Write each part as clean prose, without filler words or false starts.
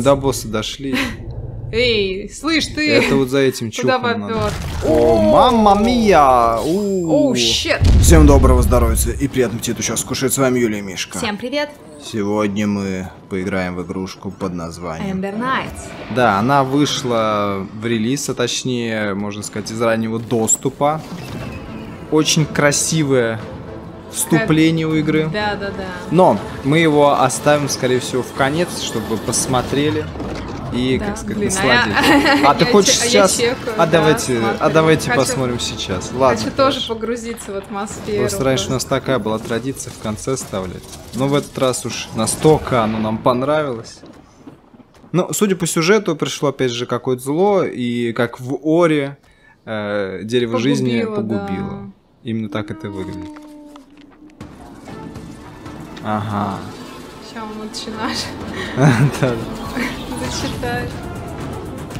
Мы до босса дошли. Эй, слышь ты! Это вот за этим чуваком. О, мама мия! Оу, щет! Всем доброго здоровья и приятного аппетита. Сейчас кушает с вами Юлия Мишка. Всем привет! Сегодня мы поиграем в игрушку под названием Ember Knights. Да, она вышла в релиз, а точнее, можно сказать, из раннего доступа. Очень красивая. Вступление у игры. Да, да, да. Но мы его оставим, скорее всего, в конец, чтобы посмотрели и, да, как сказать, насладились. А ты хочешь сейчас? Чекаю, а давайте, да, давайте посмотрим сейчас. Ладно. Хочу тоже погрузиться в атмосферу. Просто раньше у нас такая была традиция в конце ставлять. Но в этот раз уж настолько оно нам понравилось. Но, судя по сюжету, пришло опять же какое-то зло и, как в Оре, дерево погубило, жизни погубило. Да. Именно так это выглядит. Ага. Сейчас он начинает. Зачитает.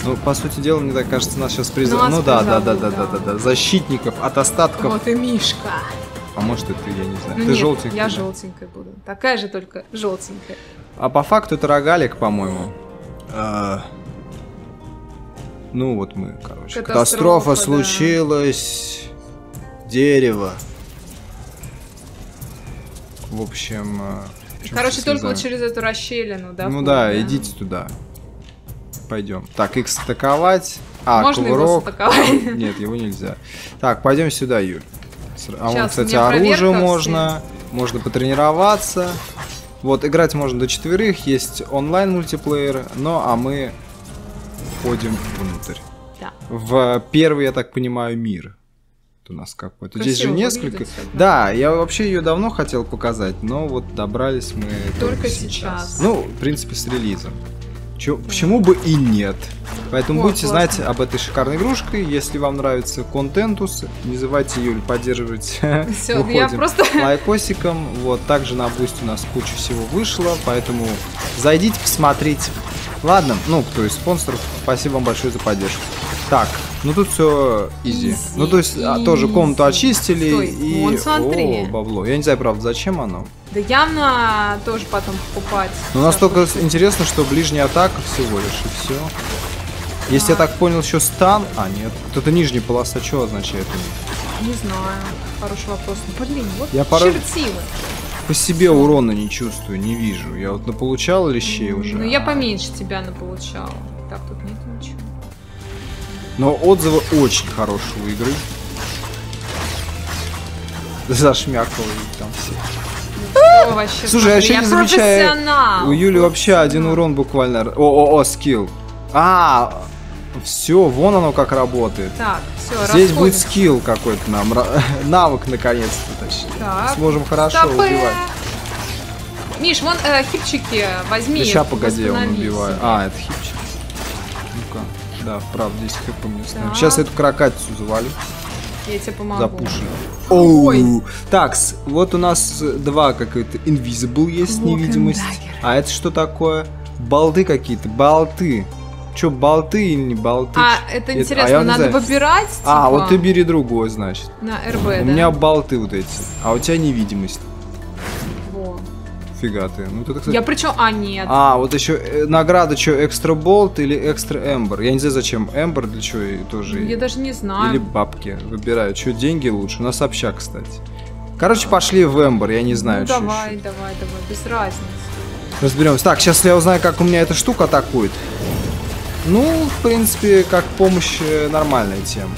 Ну, по сути дела, мне так кажется, нас сейчас призовут. Ну да, да, да, да, да, да. Защитников от остатков. Вот и Мишка. А может, это я не знаю. Ты желтенькая. Я желтенькая буду. Такая же, только желтенькая. А по факту это рогалик, по-моему. Ну вот мы, короче. Катастрофа случилась. Дерево. В общем... Короче, только вот через эту расщелину, да? Ну да, идите туда. Пойдем. Так, их стаковать. А, можно его стаковать? Нет, его нельзя. Так, пойдем сюда, Юль. А вон, кстати, оружие можно. Можно потренироваться. Вот, играть можно до 4. Есть онлайн-мультиплеер. Ну, а мы ходим внутрь. Да. В первый, я так понимаю, мир. У нас какой-то. Здесь же несколько. Да, я вообще ее давно хотел показать, но вот добрались мы только сейчас. Ну, в принципе, с релизом. Почему бы и нет? Поэтому будете знать об этой шикарной игрушке. Если вам нравится контентус, не забывайте, Юль, поддерживать лайкосиком. Вот, также на Boosty у нас куча всего вышло, поэтому зайдите, посмотрите. Ладно, ну, кто из спонсоров, спасибо вам большое за поддержку. Так, ну тут все изи. Ну то есть тоже комнату очистили. Стой, и вон, смотри. О, бабло. Я не знаю, правда, зачем оно. Да явно тоже потом покупать. Но настолько интересно, что ближняя атака всего лишь, и все. Если я так понял, еще стан. А, нет. Вот это нижняя полоса, что означает? Не знаю. Хороший вопрос. Блин, вот я чертила. По себе урона не чувствую, не вижу. Я вот наполучал лещей уже. Ну я поменьше тебя наполучал. Так, тут нет ничего. Но отзывы очень хорошие у игры. Зашмякало там все. Ну, вообще, слушай, я вообще не замечаю. У Юли вообще один урон буквально. О-о-о, скилл. А, все, вон оно как работает. Так, все, здесь расходим. Будет скилл какой-то нам. Навык наконец-то, точнее. Так, сможем хорошо убивать. Миш, вон хипчики возьми. Сейчас, погоди, он убивает. А, это хипчик. Ну-ка. Да, правда, здесь хп мне снова. Сейчас эту крокатицу завалю. Я тебе помогу. Запушим. Оу. Так, вот у нас два какой-то invisible есть, невидимость. А это что такое? Болты какие-то, болты. Че, болты или не болты? А, это интересно, надо выбирать. А, вот ты бери другой, значит. На РБ, да? У меня болты вот эти, а у тебя невидимость. Фига ты. Ну, ты, кстати... Я причем... А, нет. А, вот еще награда, что, экстра болт или экстра эмбер. Я не знаю, зачем эмбер, для чего тоже... Я даже не знаю. Или бабки выбирают. Что, деньги лучше? У нас общак, кстати. Короче, пошли в эмбер, я не знаю. Ну, давай, еще. Давай, давай, без разницы. Разберемся. Так, сейчас я узнаю, как у меня эта штука атакует. Ну, в принципе, как помощь нормальная тема.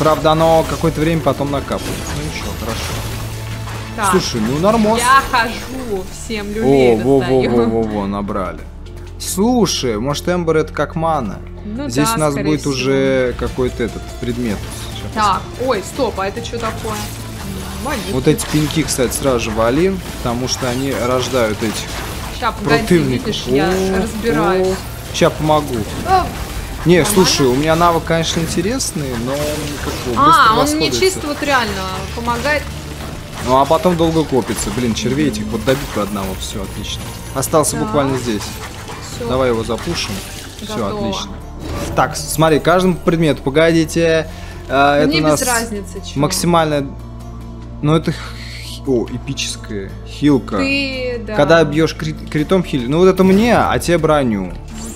Правда, оно какое-то время потом накапывается. Ну, ничего, хорошо. Так. Слушай, ну нормально. Я хожу, всем люлей достаю. Во-во-во-во-во, набрали. Слушай, может, эмбер это как мана? Ну, здесь да, у нас будет всего. Уже какой-то этот предмет. Сейчас. Так, ой, стоп, а это что такое? Молитвы. Вот эти пеньки, кстати, сразу же валим, потому что они рождают этих ща, противников. Видишь, я разбираюсь. Сейчас помогу. Не, а слушай, у меня навык, конечно, интересный, но он как-то быстро он мне чисто вот реально помогает. Ну а потом долго копится. Блин, червей этих вот добить по одному. Все, отлично. Остался буквально здесь. Всё. Давай его запушим. Все, отлично. Так, смотри, каждому предмету. Погодите. Мне это без разницы. Чего? Максимально... Ну это О, эпическая хилка. Ты, да. Когда бьешь критом хили. Ну вот это мне, а тебе броню.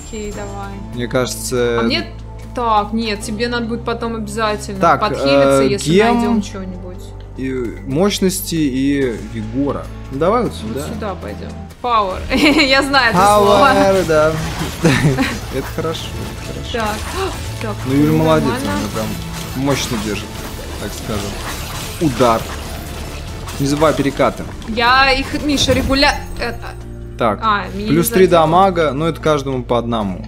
Окей, давай. Мне кажется... А мне... Так, нет, тебе надо будет потом обязательно так, подхилиться, если найдем что-нибудь. И мощности и Егора. Давай вот сюда. Вот сюда пойдем. Power. Я знаю это слово. Power, да. Это хорошо. Так. Ну Юля молодец, она прям мощно держит, так скажем. Удар. Не забывай перекаты. Я их, Миша, регулярно... Так, плюс 3 дамага, но это каждому по одному.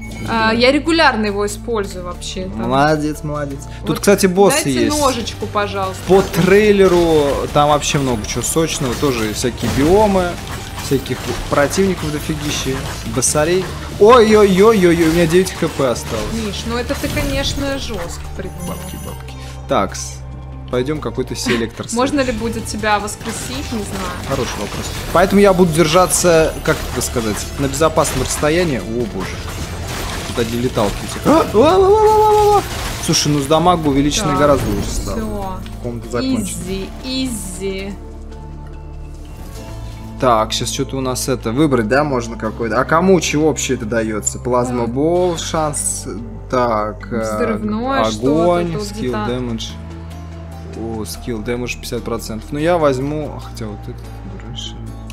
Я регулярно его использую вообще. Там. Молодец, молодец. Тут, вот, кстати, боссы дайте есть. Ножечку, пожалуйста. По трейлеру там вообще много чего сочного. Тоже всякие биомы, всяких противников дофигища, боссарей. Ой-ой-ой-ой, у меня 9 хп осталось. Миш, ну это ты, конечно, жестко придумал. Бабки. Такс. Пойдем какой-то селектор. Можно ли будет тебя воскресить, не знаю. Хороший вопрос. Поэтому я буду держаться, как это сказать, на безопасном расстоянии. О боже. Куда леталки эти. Слушай, ну с дамага увеличенный гораздо лучше стало. Изи, изи. Так, сейчас что-то у нас это выбрать, да, можно какой-то. А кому чего вообще это дается? Плазмобол, шанс. Так. Взрывное, огонь, скилл, дэмэдж. О, скилл, дэмэдж 50%. Но я возьму... Хотя вот это...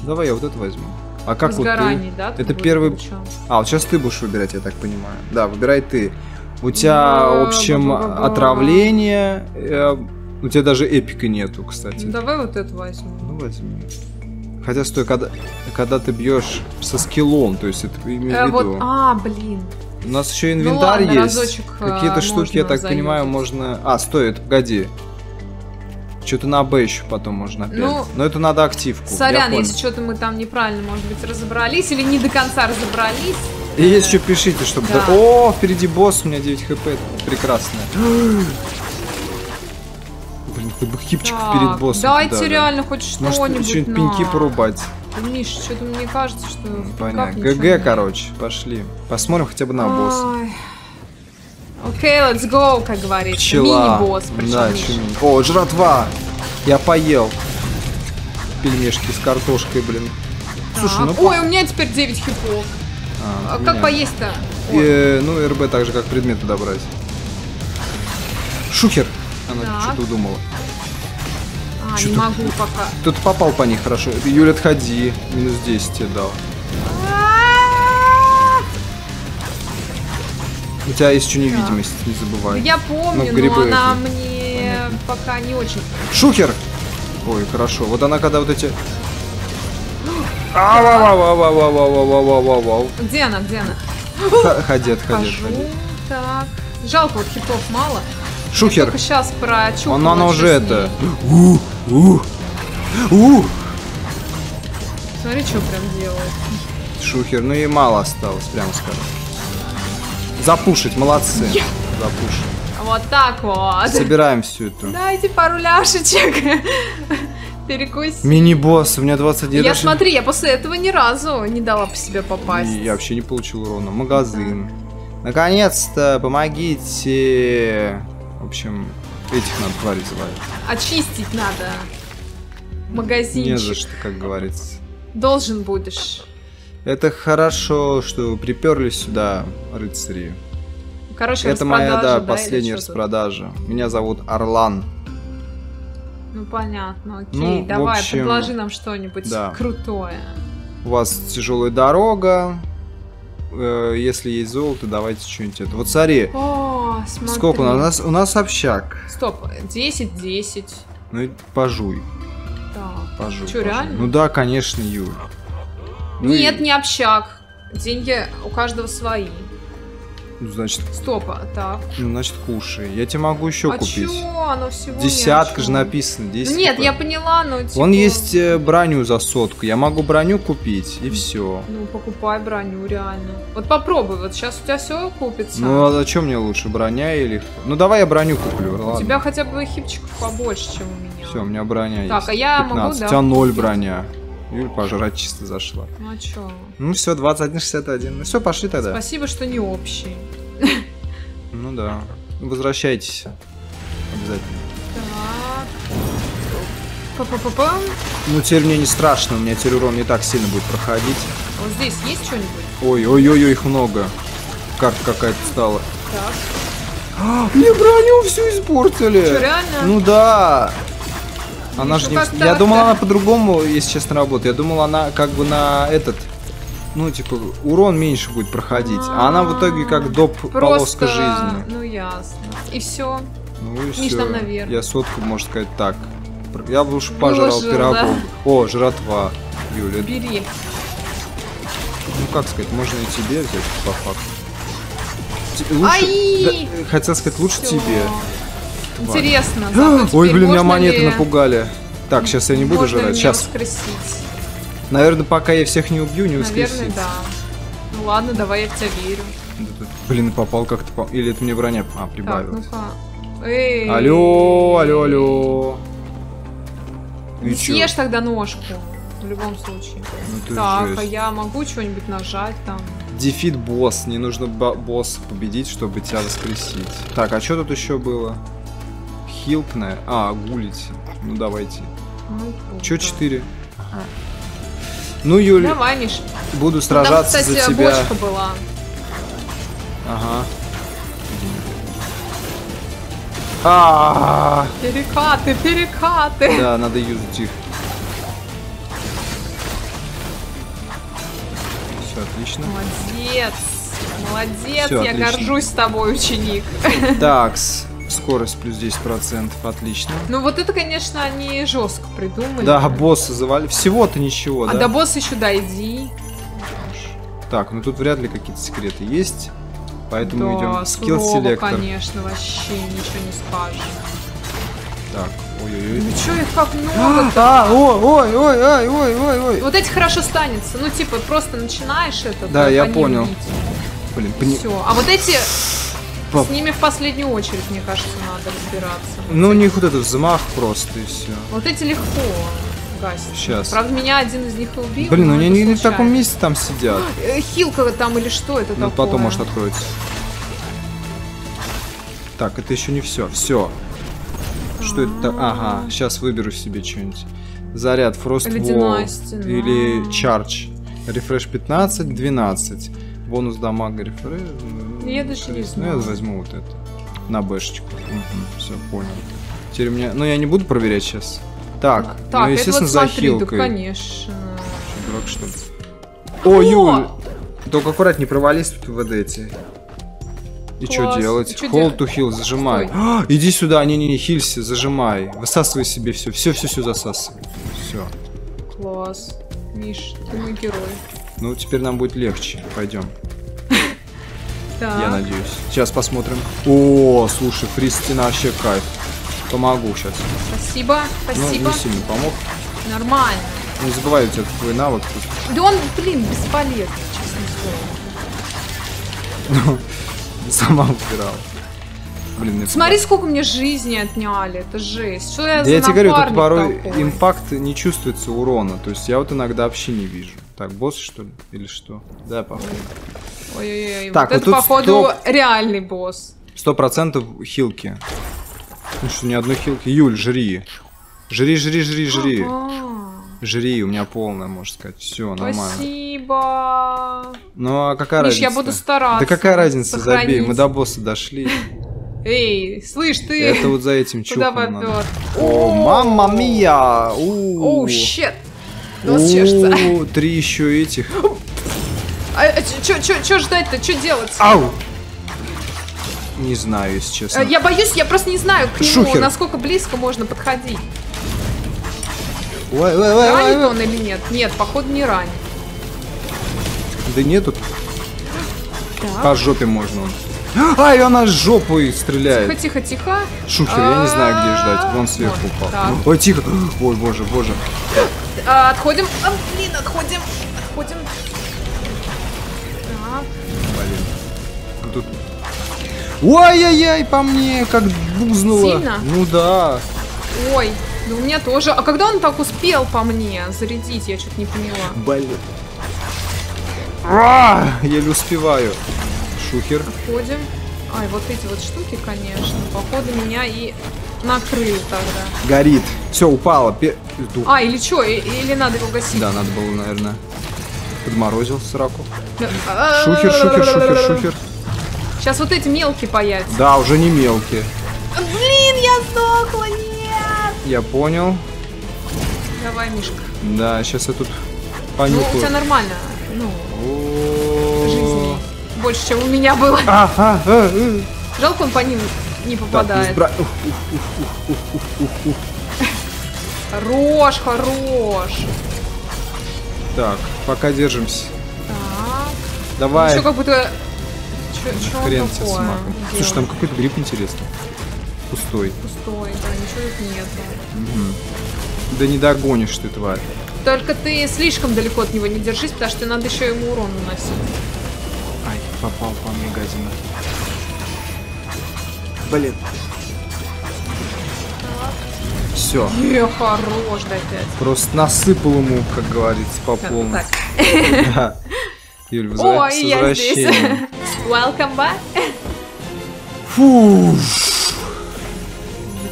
Давай я вот это возьму. А как возгорание, вот ты? Да, это первый... Ничего. А, вот сейчас ты будешь выбирать, я так понимаю. Да, выбирай ты. У тебя, в общем, отравление. У тебя даже эпика нету, кстати. Ну, давай вот это возьму. Ну, возьми. Хотя, стой, когда ты бьешь со скиллом, то есть это имею в виду... блин. У нас еще инвентарь есть. Какие-то штуки, я так понимаю, можно... Стой, это погоди. Что-то на Б еще потом можно опять. Ну, но это надо активку. Сорян, если что-то мы там неправильно, может быть, разобрались или не до конца разобрались. И еще пишите, чтобы... Да. О, впереди босс, у меня 9 хп, это прекрасно. Блин, ты бы хипчик перед боссом. Давайте реально хоть что-нибудь. Может, что-нибудь пеньки порубать. Миша, что-то мне кажется, что... Понятно. ГГ, короче, пошли. Посмотрим хотя бы на босса. Окей, let's go, как говорится. Мини-босс, да, о, жратва! Я поел. Пельмешки с картошкой, блин. Слушай, ну ой, у меня теперь 9 хипов. А как поесть-то? Ну, РБ так же, как предметы добрать. Шухер! Она что-то удумала. Не могу пока. Кто-то попал по ней хорошо. Юля, отходи. Минус 10 тебе дал. У тебя есть еще невидимость, не забывай. Я помню, но она мне пока не очень. Шухер! Ой, хорошо. Вот она когда вот эти... Где она? Где она? Ходи, отходи. Так. Жалко, вот хитов мало. Шухер! Сейчас прочухаю. Она уже это... Смотри, что прям делает. Шухер, ну и мало осталось, прям скажем. Запушить, молодцы. Yeah. Запушить. Вот так вот. Собираем всю эту. Дайте пару ляшечек. Перекусить. Мини-босс, у меня 21. Я смотри, я после этого ни разу не дала по себе попасть. Я вообще не получил урона. Магазин. Наконец-то, помогите. В общем, этих надо тварей звать. Очистить надо. Магазинчик. Не за что, как говорится. Должен будешь. Это хорошо, что вы приперлись сюда, рыцари. Короче, это моя, да, последняя распродажа. Меня зовут Орлан. Ну понятно, окей, ну, давай, общем, предложи нам что-нибудь крутое. У вас тяжелая дорога. Если есть золото, давайте что-нибудь это. Вот смотри. О, смотри. Сколько у нас общак? Стоп, 10-10. Ну и пожуй. Да. Пожуй. Что, реально? Ну да, конечно, Юль. Ну нет, и... не общак. Деньги у каждого свои. Ну, значит... Стопа, так. Ну, значит, кушай. Я тебе могу еще купить. Чё? Оно всего десятка же написано. 10 ну, нет, я поняла, но... Типа... Вон есть броню за 100. Я могу броню купить, и все. Ну, покупай броню, реально. Вот попробуй, вот сейчас у тебя все купится. Ну, а зачем мне лучше, броня или... Ну, давай я броню куплю, ладно. У тебя хотя бы хипчиков побольше, чем у меня. Все, у меня броня так, есть. Так, а я 15. Могу, да. У тебя 0 броня. Юль пожрать чисто зашла. Ну а чё? Ну все, 21-61. Ну все, пошли тогда. Спасибо, что не общий. Ну да. Возвращайтесь. Обязательно. Так. Па-па-па-пам. Ну теперь мне не страшно, у меня теперь урон не так сильно будет проходить. Вот здесь есть что-нибудь? Ой-ой-ой, их много. Карта какая-то стала. Так. А, мне броню всю испортили. Что, реально? Ну да. Она же не... Я думал, она по-другому, если честно, работает. Я думал, она как бы на этот... Ну, типа, урон меньше будет проходить. А она в итоге как доп. Полоска жизни. Ну, ясно. И все. Ну, и все. Я сотку, можно сказать, так. Я бы уж пожрал пирогов. О, жратва, Юля. Бери. Ну, как сказать, можно и тебе взять, по факту. Лучше... Хотел сказать, лучше тебе. Интересно. Ой, блин, меня монеты напугали. Так, сейчас я не буду жрать. Сейчас. Наверное, пока я всех не убью, не воскресить. Наверное, да. Ну ладно, давай я в тебя верю. Блин, попал как-то... Или это мне броня прибавилась. Алло, алло, алло. Не съешь тогда ножку. В любом случае. Так, а я могу что-нибудь нажать там? Дефит босс. Не нужно босса победить, чтобы тебя воскресить. Так, а что тут еще было? Хилпная. А, гулить. Ну, давайте. Че 4? Ну, Юля, давай, Миш. Буду сражаться там, кстати, за тебя. Бочка была. Ага. Перекаты, перекаты. Да, надо юзать их. Все, отлично. Молодец. Молодец, я горжусь тобой, ученик. Такс. Скорость плюс 10%, отлично. Ну вот это, конечно, они жестко придумали. Да, босса завалили. Всего-то ничего, да? А до босса еще дойди. Так, ну тут вряд ли какие-то секреты есть. Поэтому да, идем. Скилл-селектор. Конечно, вообще ничего не скажешь. Так, ой-ой-ой. Ну что их как много? Ой-ой-ой-ой-ой-ой. Вот эти хорошо станется. Ну типа просто начинаешь это. Да, я понял. Блин, все. А вот эти... С ними в последнюю очередь, мне кажется, надо разбираться. Ну, у них вот этот взмах просто и все. Вот эти легко гасят. Сейчас. Правда, меня один из них и убил. Блин, ну они не в таком месте там сидят. Хилка там или что это такое? Ну, потом, может, откроется. Так, это еще не все. Все. Что это? Ага, сейчас выберу себе что-нибудь. Заряд, фрост или чардж. Рефреш 15, 12. Бонус дамага рефреш. Я даже не знаю. Я возьму вот это. На бэшечку. Все, понял. Теперь меня... Ну, я не буду проверять сейчас. Так, ну, естественно, за хилкой. Конечно. Дурак, что ли? О, Юль! Только аккуратно, не провались тут в эти. И что делать? Hold to heal, зажимай. Иди сюда, не-не-не, хилься, зажимай. Высасывай себе все, все-все-все засасывай. Все. Класс. Миш, ты мой герой. Ну, теперь нам будет легче. Пойдем. Я надеюсь. Сейчас посмотрим. О, слушай, фристина вообще кайф. Помогу сейчас. Спасибо, спасибо. Ну, не сильно помог. Нормально. Не забывай, у тебя твой навык. Да он, блин, бесполезный, честное слово. Сама убирала. Блин, смотри, сколько мне жизни отняли, это жесть. Что я за напарник такой? Я тебе говорю, тут порой импакт не чувствуется урона. То есть я вот иногда вообще не вижу. Так, босс, что ли? Или что? Да, походу. Ой-ой-ой, вот это, походу, реальный босс. 100% хилки. Ну что, ни одной хилки. Юль, жри. Жри, жри, жри, жри. Жри, у меня полная, можно сказать. Все, нормально. Спасибо. Ну, а какая разница? Миш, я буду стараться. Да какая разница, забей, мы до босса дошли. Эй, слышь, ты... Это вот за этим чуваком. О, мама мия! Оу, щет. О, три еще этих. А что ждать-то? Что делать? Ау! Не знаю, если честно. Я боюсь, я просто не знаю, к нему, насколько близко можно подходить. Ранит он или нет? Нет, походу не ранит. Да нету. По жопе можно. Ай, она с жопой стреляет. Тихо, тихо, тихо. Шухер, я не знаю, где ждать. Вон сверху упал. Ой, тихо. Ой, боже, боже. Отходим. А, блин, отходим. Отходим. Так. Блин. Тут... Ой-ой-ой, по мне как бузнуло. Сильно? Ну да. Ой, ну у меня тоже. А когда он так успел по мне зарядить, я что-то не поняла. Блин. Еле успеваю. Шухер. Отходим. Ай, вот эти вот штуки, конечно, походу меня и... Накрыл тогда. Горит. Все, упало. Сдух. А, или что? Или надо его гасить? Да, надо было, наверное. Подморозил сраку. Шухер, шухер, шухер, шухер. Сейчас вот эти мелкие появятся. Да, уже не мелкие. Блин, я сдохла, нет! Я понял. Давай, Мишка. Да, сейчас я тут понюхаю. Ну, у тебя нормально. Ну, жизни больше, чем у меня было. Жалко, он по ним не попадает. Хорош, хорош. Так, пока держимся. Так. Давай. Еще как будто... Хрен тебе с маком. Слушай, там какой-то гриб интересный. Пустой. Пустой, да, ничего тут нет. Угу. Да не догонишь ты, тварь. Только ты слишком далеко от него не держись, потому что надо еще ему урон наносить. Ай, попал по мне, гадина. Блин. Все. Е, хорош, да, опять. Просто насыпал ему, как говорится, по полной. Так. Юль, возвращение. Welcome back. Фу. Ну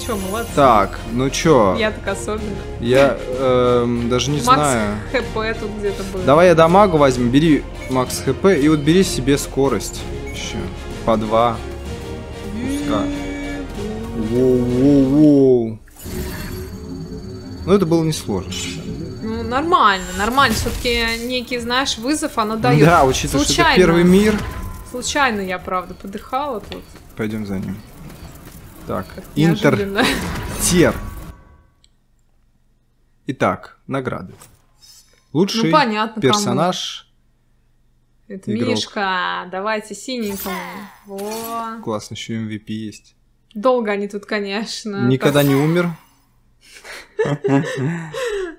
чё, молодцы. Так, ну чё. Я так особенно. Я даже не знаю. Макс ХП тут где-то был. Давай я дамагу возьму, бери Макс ХП и вот бери себе скорость. Еще по 2. Воу-воу-воу. Ну это было несложно. Ну, нормально, нормально. Все-таки некий, знаешь, вызов оно дает. Да, учитывая, что это первый мир. Случайно я, правда, подыхала тут. Пойдем за ним. Так, интертер. Итак, награды. Лучший, ну, понятно, персонаж. Кому. Это игрок. Мишка, давайте синенькому. Во. Классно, еще MVP есть. Долго они тут, конечно. Никогда не умер.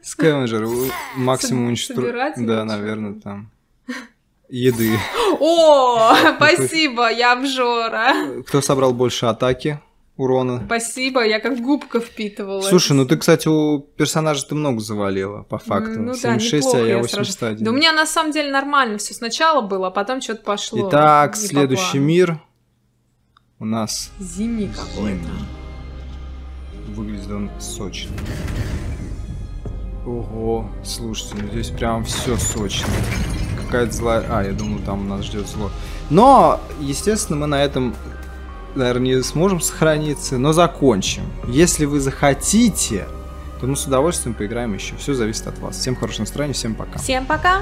Скавенджер, максимум уничтожения. Да, наверное, там. Еды. О, спасибо, я обжора. Кто собрал больше атаки, урона? Спасибо, я как губка впитывала. Слушай, ну ты, кстати, у персонажа ты много завалила, по факту. Ну, 76, да, а я 81. Да у меня на самом деле нормально все сначала было, а потом что-то пошло. Итак, следующий мир у нас... Зимний какой-то. Выглядит он сочно. Ого, слушайте, ну здесь прям все сочно. Какая-то злая... А, я думал, там нас ждет зло. Но, естественно, мы на этом, наверное, не сможем сохраниться, но закончим. Если вы захотите, то мы с удовольствием поиграем еще. Все зависит от вас. Всем хорошего настроения, всем пока. Всем пока.